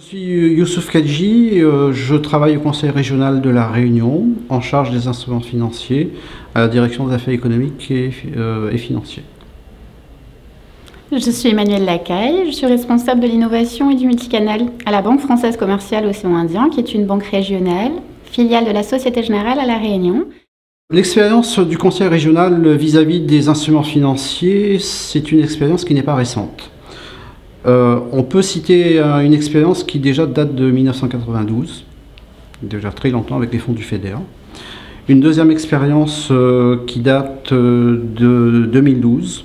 Je suis Youssouf Cadjee, je travaille au Conseil régional de La Réunion, en charge des instruments financiers, à la direction des affaires économiques et financiers. Je suis Emmanuelle Lacaille, je suis responsable de l'innovation et du multicanal à la Banque Française Commerciale Océan Indien, qui est une banque régionale, filiale de la Société Générale à La Réunion. L'expérience du Conseil régional vis-à-vis des instruments financiers, c'est une expérience qui n'est pas récente. On peut citer une expérience qui déjà date de 1992, déjà très longtemps avec les fonds du FEDER. Une deuxième expérience qui date de 2012,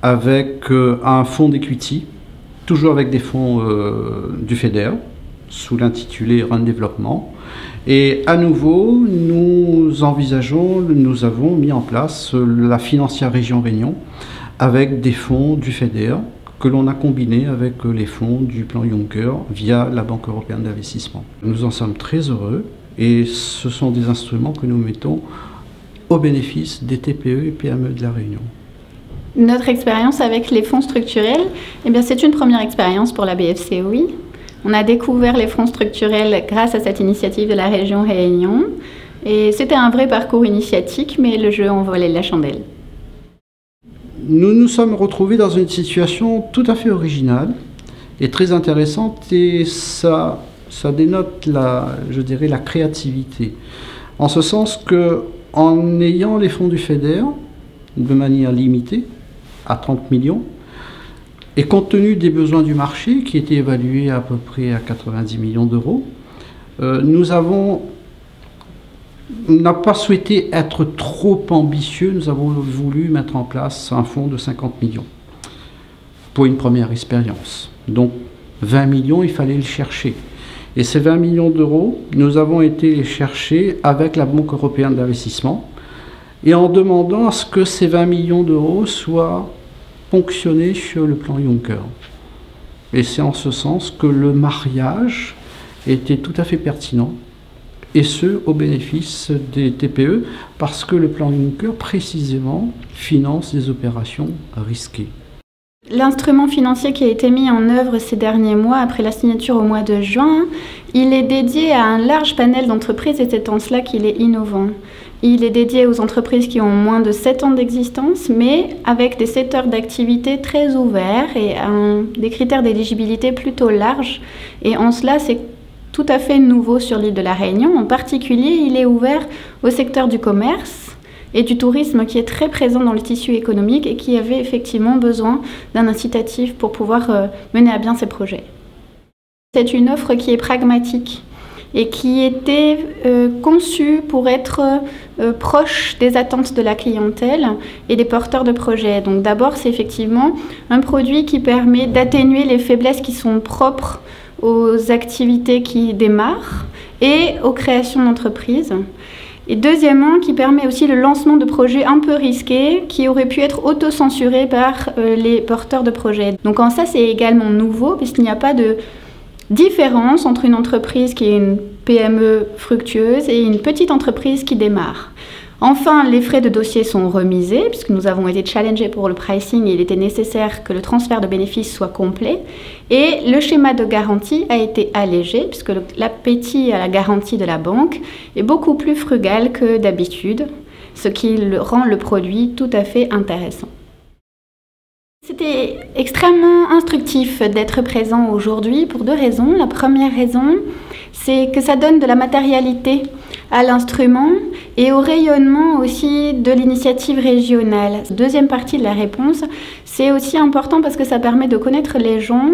avec un fonds d'equity, toujours avec des fonds du FEDER, sous l'intitulé Run Development. Et à nouveau, nous avons mis en place la financière Région Réunion avec des fonds du FEDER que l'on a combinés avec les fonds du plan Juncker via la Banque Européenne d'Investissement. Nous en sommes très heureux et ce sont des instruments que nous mettons au bénéfice des TPE et PME de La Réunion. Notre expérience avec les fonds structurels, eh bien c'est une première expérience pour la BFCOI. On a découvert les fonds structurels grâce à cette initiative de la région Réunion. Et c'était un vrai parcours initiatique, mais le jeu en volait la chandelle. Nous nous sommes retrouvés dans une situation tout à fait originale et très intéressante. Et ça dénote, je dirais, la créativité. En ce sens qu'en ayant les fonds du FEDER, de manière limitée, à 30 millions, et compte tenu des besoins du marché, qui étaient évalués à peu près à 90 millions d'euros, on n'a pas souhaité être trop ambitieux, nous avons voulu mettre en place un fonds de 50 millions pour une première expérience. Donc 20 millions, il fallait le chercher. Et ces 20 millions d'euros, nous avons été les chercher avec la Banque européenne d'investissement, et en demandant à ce que ces 20 millions d'euros soient ponctionnés sur le plan Juncker. Et c'est en ce sens que le mariage était tout à fait pertinent, et ce, au bénéfice des TPE, parce que le plan Juncker, précisément, finance des opérations risquées. L'instrument financier qui a été mis en œuvre ces derniers mois, après la signature au mois de juin, il est dédié à un large panel d'entreprises et c'est en cela qu'il est innovant. Il est dédié aux entreprises qui ont moins de 7 ans d'existence, mais avec des secteurs d'activité très ouverts et des critères d'éligibilité plutôt larges. Et en cela, c'est tout à fait nouveau sur l'île de La Réunion. En particulier, il est ouvert au secteur du commerce et du tourisme qui est très présent dans le tissu économique et qui avait effectivement besoin d'un incitatif pour pouvoir mener à bien ses projets. C'est une offre qui est pragmatique et qui était conçue pour être proche des attentes de la clientèle et des porteurs de projets. Donc d'abord, c'est effectivement un produit qui permet d'atténuer les faiblesses qui sont propres aux activités qui démarrent et aux créations d'entreprises. Et deuxièmement, qui permet aussi le lancement de projets un peu risqués qui auraient pu être auto-censurés par les porteurs de projets. Donc en ça, c'est également nouveau puisqu'il n'y a pas de différence entre une entreprise qui est une PME fructueuse et une petite entreprise qui démarre. Enfin, les frais de dossier sont remisés puisque nous avons été challengés pour le pricing et il était nécessaire que le transfert de bénéfices soit complet. Et le schéma de garantie a été allégé puisque l'appétit à la garantie de la banque est beaucoup plus frugal que d'habitude, ce qui rend le produit tout à fait intéressant. C'était extrêmement instructif d'être présent aujourd'hui pour deux raisons. La première raison, c'est que ça donne de la matérialité à l'instrument et au rayonnement aussi de l'initiative régionale. Deuxième partie de la réponse, c'est aussi important parce que ça permet de connaître les gens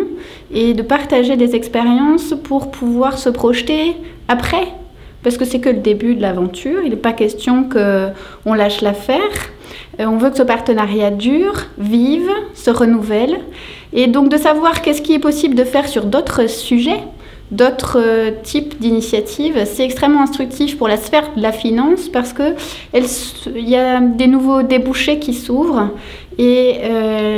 et de partager des expériences pour pouvoir se projeter après. Parce que c'est que le début de l'aventure, il n'est pas question qu'on lâche l'affaire. On veut que ce partenariat dure, vive, se renouvelle. Et donc de savoir qu'est-ce qui est possible de faire sur d'autres sujets, d'autres types d'initiatives, c'est extrêmement instructif pour la sphère de la finance parce qu'il y a des nouveaux débouchés qui s'ouvrent et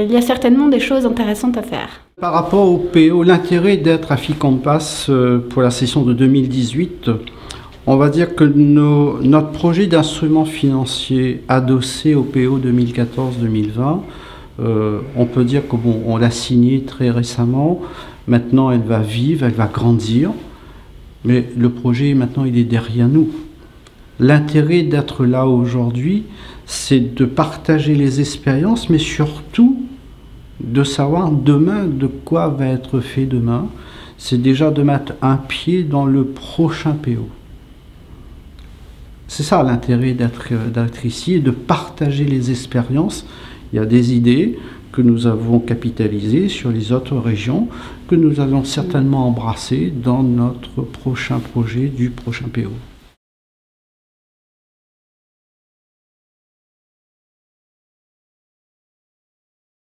il y a certainement des choses intéressantes à faire. Par rapport au PO, l'intérêt d'être à FICOMPAS pour la session de 2018, on va dire que notre projet d'instrument financier adossé au PO 2014-2020 on peut dire que bon, on l'a signée très récemment. Maintenant, elle va vivre, elle va grandir. Mais le projet, maintenant, il est derrière nous. L'intérêt d'être là aujourd'hui, c'est de partager les expériences, mais surtout de savoir demain de quoi va être fait demain. C'est déjà de mettre un pied dans le prochain PO. C'est ça l'intérêt d'être ici, de partager les expériences. Il y a des idées que nous avons capitalisées sur les autres régions, que nous allons certainement embrasser dans notre prochain projet du prochain PO.